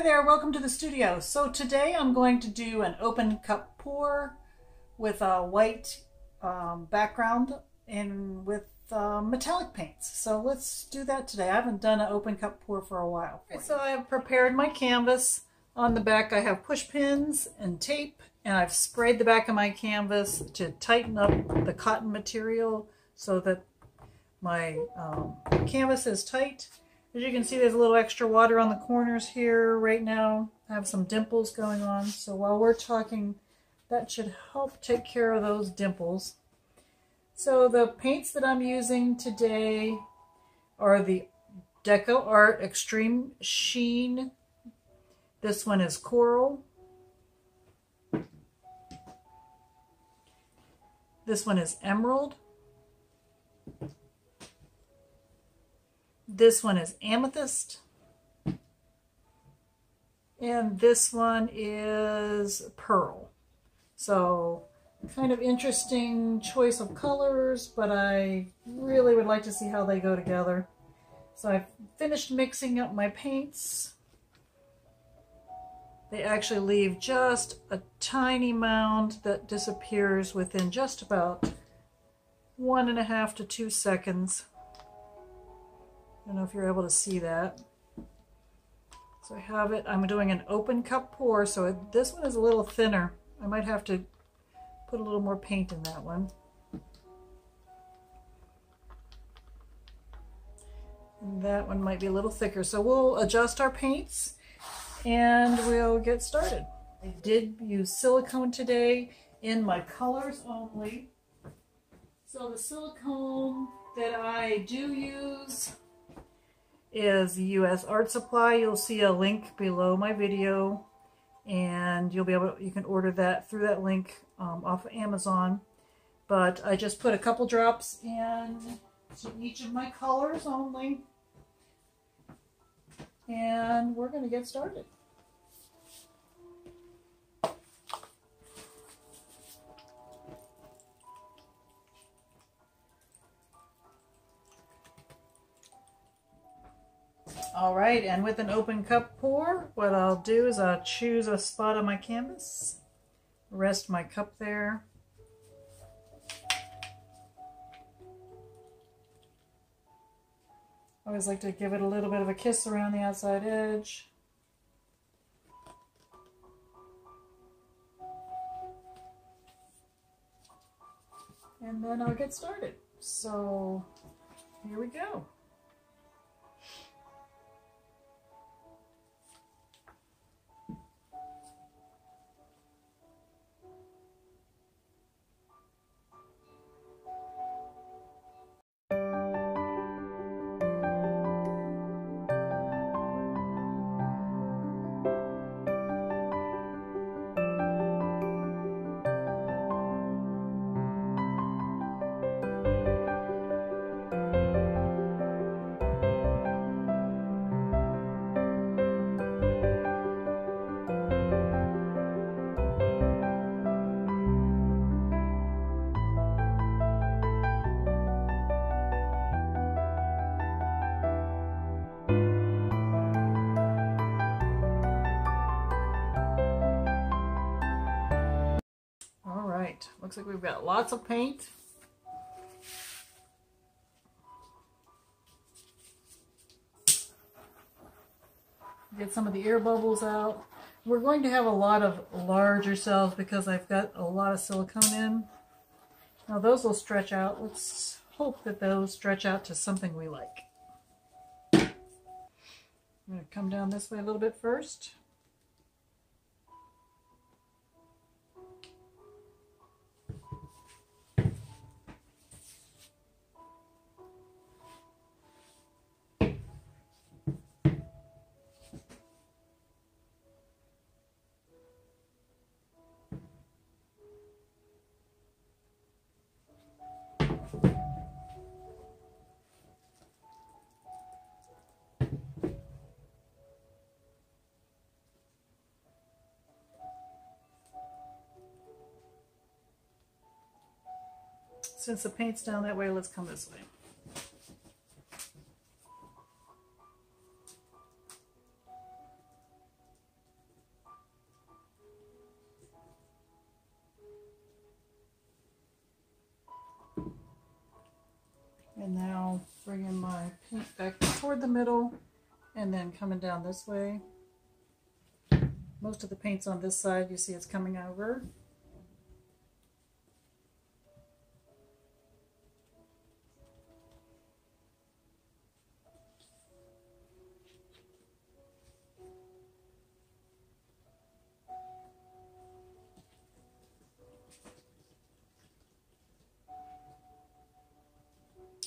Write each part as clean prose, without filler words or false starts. Hi there, welcome to the studio. So today I'm going to do an open cup pour with a white background and with metallic paints. So let's do that today. I haven't done an open cup pour for a while. Okay, so I've prepared my canvas. On the back I have push pins and tape, and I've sprayed the back of my canvas to tighten up the cotton material so that my canvas is tight. As you can see, there's a little extra water on the corners here right now. I have some dimples going on. So while we're talking, that should help take care of those dimples. So the paints that I'm using today are the DecoArt Extreme Sheen. This one is Coral. This one is Emerald. This one is Amethyst, and this one is Pearl. So kind of interesting choice of colors, but I really would like to see how they go together. So I've finished mixing up my paints. They actually leave just a tiny mound that disappears within just about 1.5 to 2 seconds. I don't know if you're able to see that. So I have it. I'm doing an open cup pour, so this one is a little thinner. I might have to put a little more paint in that one. And that one might be a little thicker. So we'll adjust our paints and we'll get started. I did use silicone today in my colors only. So the silicone that I do use is U.S. Art Supply. You'll see a link below my video, and you can order that through that link off of Amazon. But I just put a couple drops in to each of my colors only, and we're going to get started. All right, and with an open cup pour, what I'll do is I'll choose a spot on my canvas, rest my cup there. I always like to give it a little bit of a kiss around the outside edge. And then I'll get started. So here we go. Looks like we've got lots of paint. Get some of the air bubbles out. We're going to have a lot of larger cells because I've got a lot of silicone in. Now those will stretch out. Let's hope that those stretch out to something we like. I'm going to come down this way a little bit first. Since the paint's down that way, let's come this way. And now bringing my paint back toward the middle and then coming down this way. Most of the paint's on this side, you see it's coming over.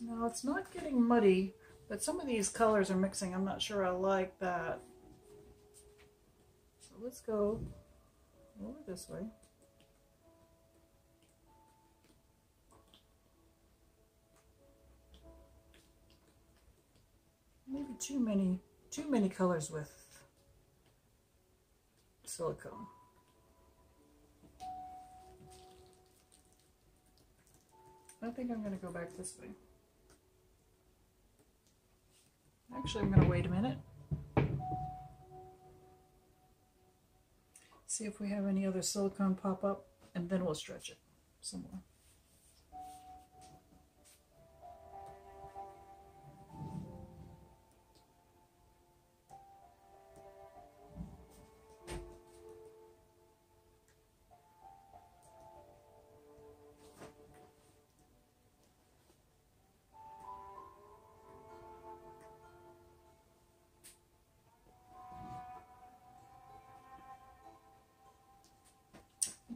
Now it's not getting muddy, but some of these colors are mixing. I'm not sure I like that. So let's go over this way. Maybe too many colors with silicone. I think I'm going to go back this way. Actually, I'm going to wait a minute. See if we have any other silicone pop up, and then we'll stretch it some more.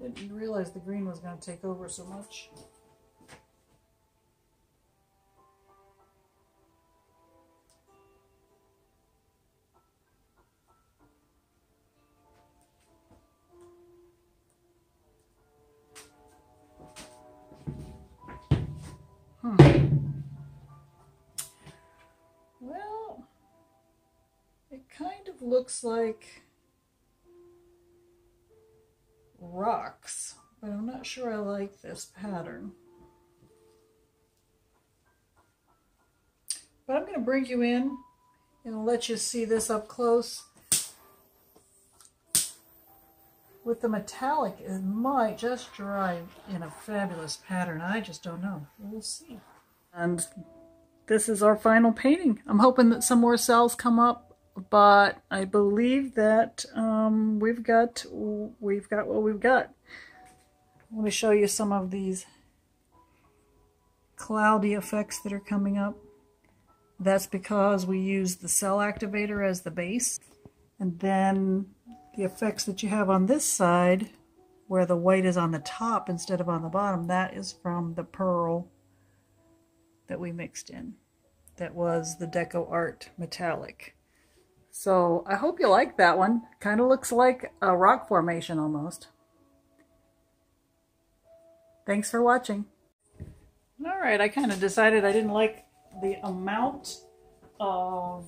Didn't realize the green was going to take over so much. Well, it kind of looks like rocks, but I'm not sure I like this pattern. But I'm going to bring you in and let you see this up close. With the metallic, it might just dry in a fabulous pattern. I just don't know. We'll see. And this is our final painting. I'm hoping that some more cells come up, but I believe that we've got what we've got. Let me show you some of these cloudy effects that are coming up. That's because we use the cell activator as the base, and then the effects that you have on this side, where the white is on the top instead of on the bottom, that is from the pearl that we mixed in. That was the DecoArt metallic. So I hope you like that one. Kind of looks like a rock formation almost. Thanks for watching. All right, I kind of decided I didn't like the amount of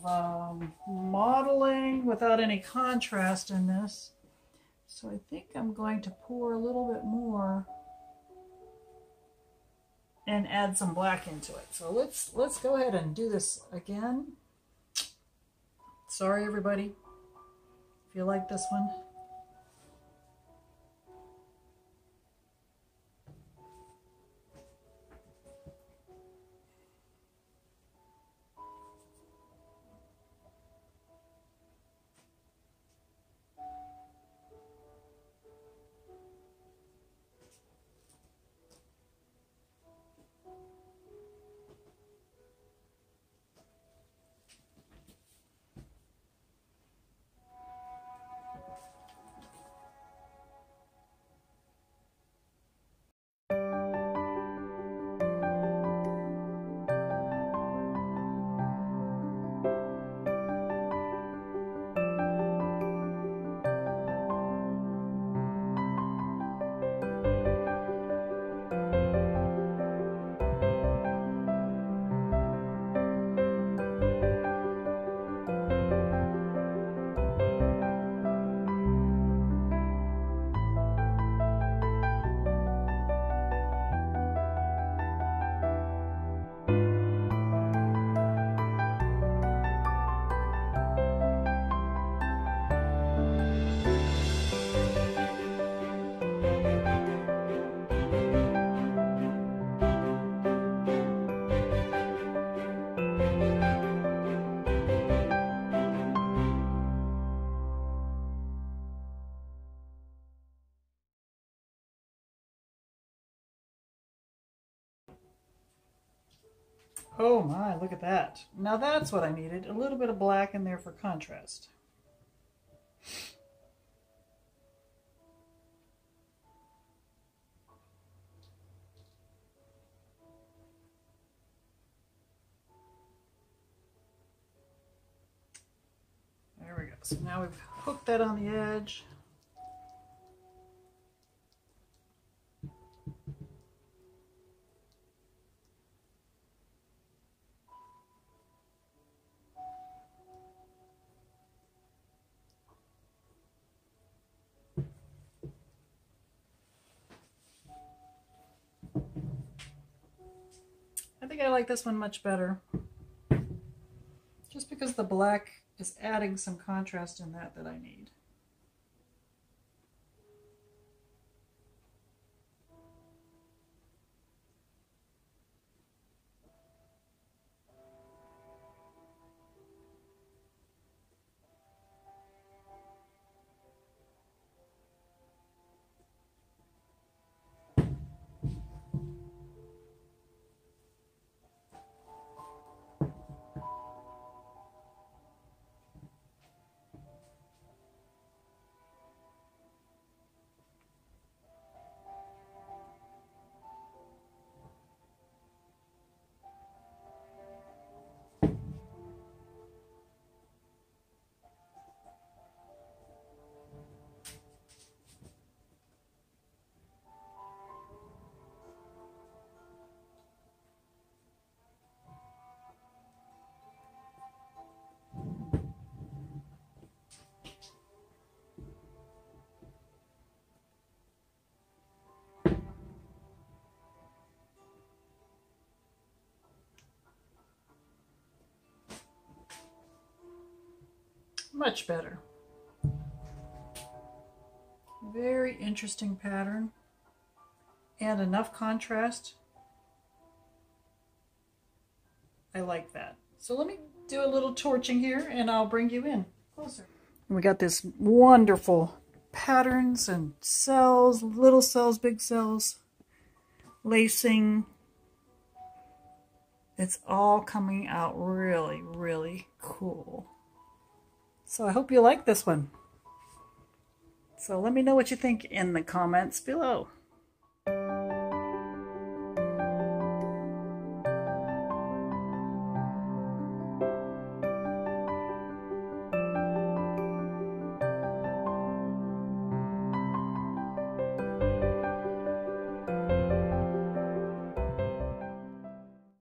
modeling without any contrast in this. So I think I'm going to pour a little bit more and add some black into it. So let's go ahead and do this again. Sorry, everybody, if you like this one. Oh my, look at that. Now that's what I needed, a little bit of black in there for contrast. There we go. So now we've hooked that on the edge. I think I like this one much better, just because the black is adding some contrast in that I need. Much better. Very interesting pattern and enough contrast. I like that. So let me do a little torching here and I'll bring you in closer. We got this wonderful patterns and cells, little cells, big cells, lacing. It's all coming out really, really cool. So I hope you like this one. So let me know what you think in the comments below.